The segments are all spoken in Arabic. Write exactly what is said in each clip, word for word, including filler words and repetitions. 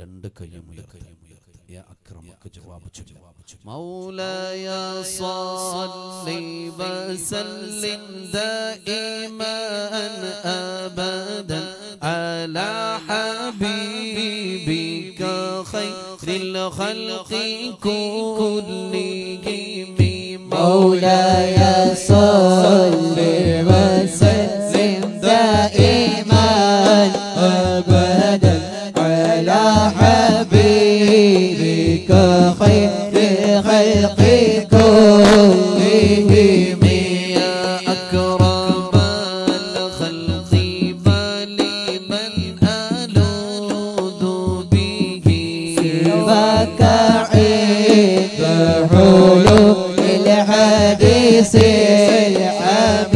രണ്ട് കൈയും ഉയർത്തി യാ അക്രമക്ക് ജവാബ് ചൊല്ലു മൗലായ സല്ലി വസല്ലിം ദൈമൻ അബദൻ അലാ ഹബീബിക ഖൈറിൽ ഖൽഖി കുല്ലിഹിം മൗലായ സല്ലി വസല്ലിം ദൈമൻ അബദൻ على حبيبك خير خلق كلهم يا أكرم الخلق فلمن ألوذ به سواك عند حلول الحديث والحلم والكرم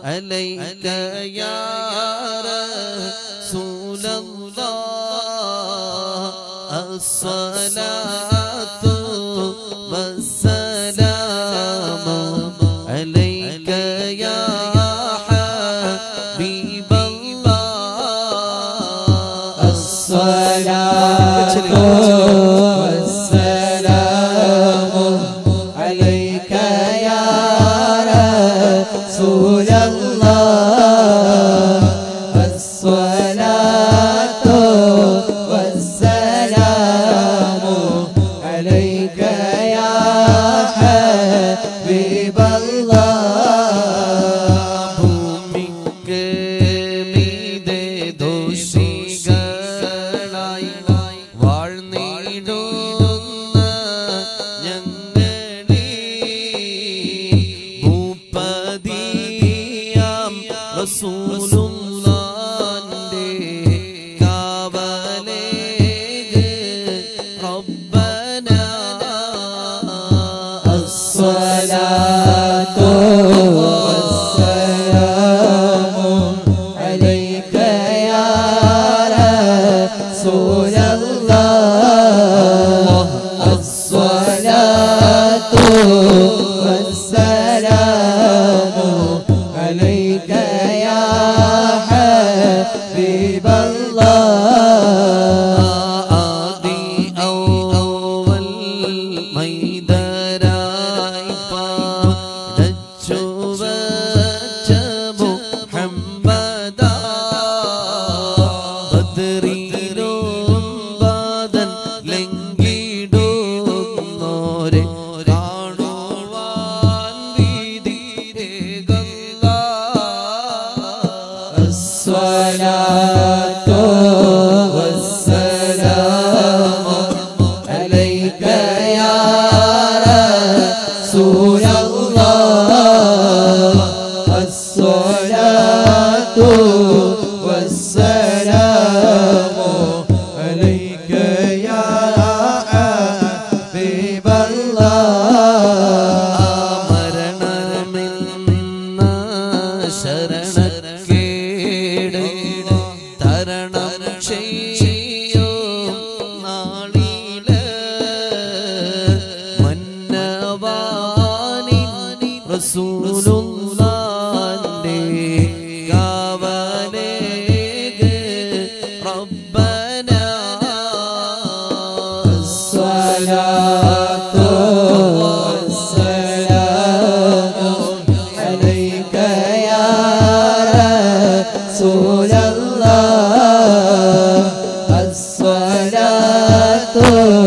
عليك يا رسول الله الصلاة والسلام عليك يا حبيب الله الصلاة الصلاة والسلام وحيد يا حبيب الله أعطي أول ميدرا إفا تجوبت محمدا بدري الصلاة والسلام عليك يا رسول الله الصلاة والسلام عليك يا حبيب الله أمرنا منا شرنا Rasulullah kawaleg Rabbana Salatu wassalamu alayka ya Rasulallah As-salatu wassalamu alayka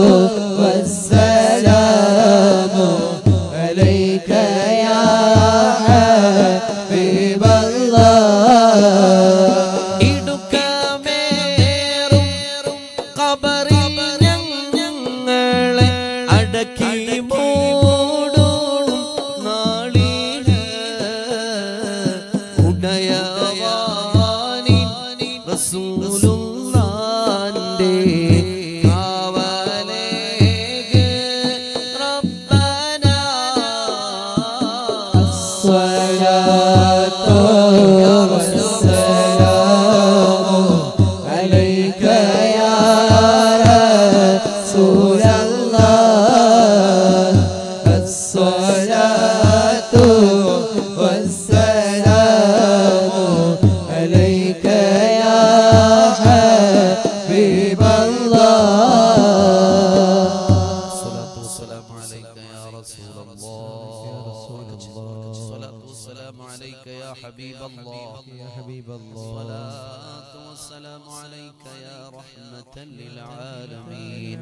عليك يا حبيب الله يا حبيب الله الصلاة والسلام عليك يا رحمة للعالمين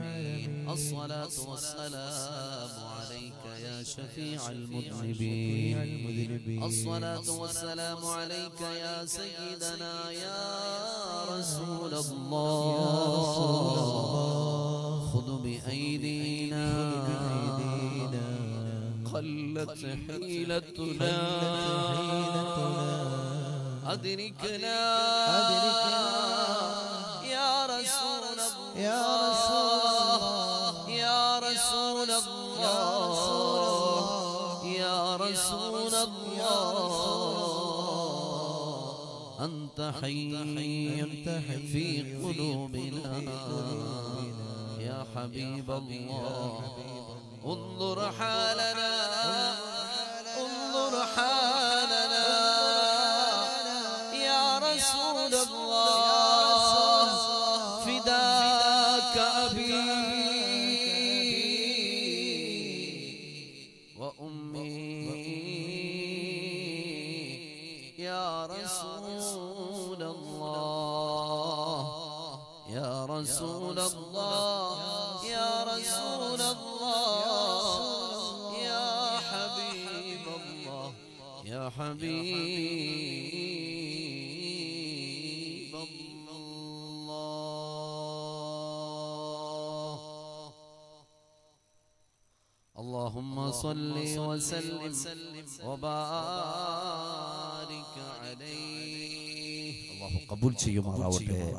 الصلاة والسلام عليك يا شفيع المذنبين الصلاة والسلام عليك يا سيدنا يا رسول الله خذ بأيدينا قلت حيلتنا أدركنا يا رسول الله يا رسول الله يا رسول الله أنت حي في قلوبنا يا حبيب الله انظر حالنا انظر حالنا يا رسول الله فداك أبي وأمي يا رسول الله يا رسول الله يا رسول الله يا حبيب الله يا حبيب الله اللهم صل وسلم وبارك عليه الله قبول شيء ما راوته.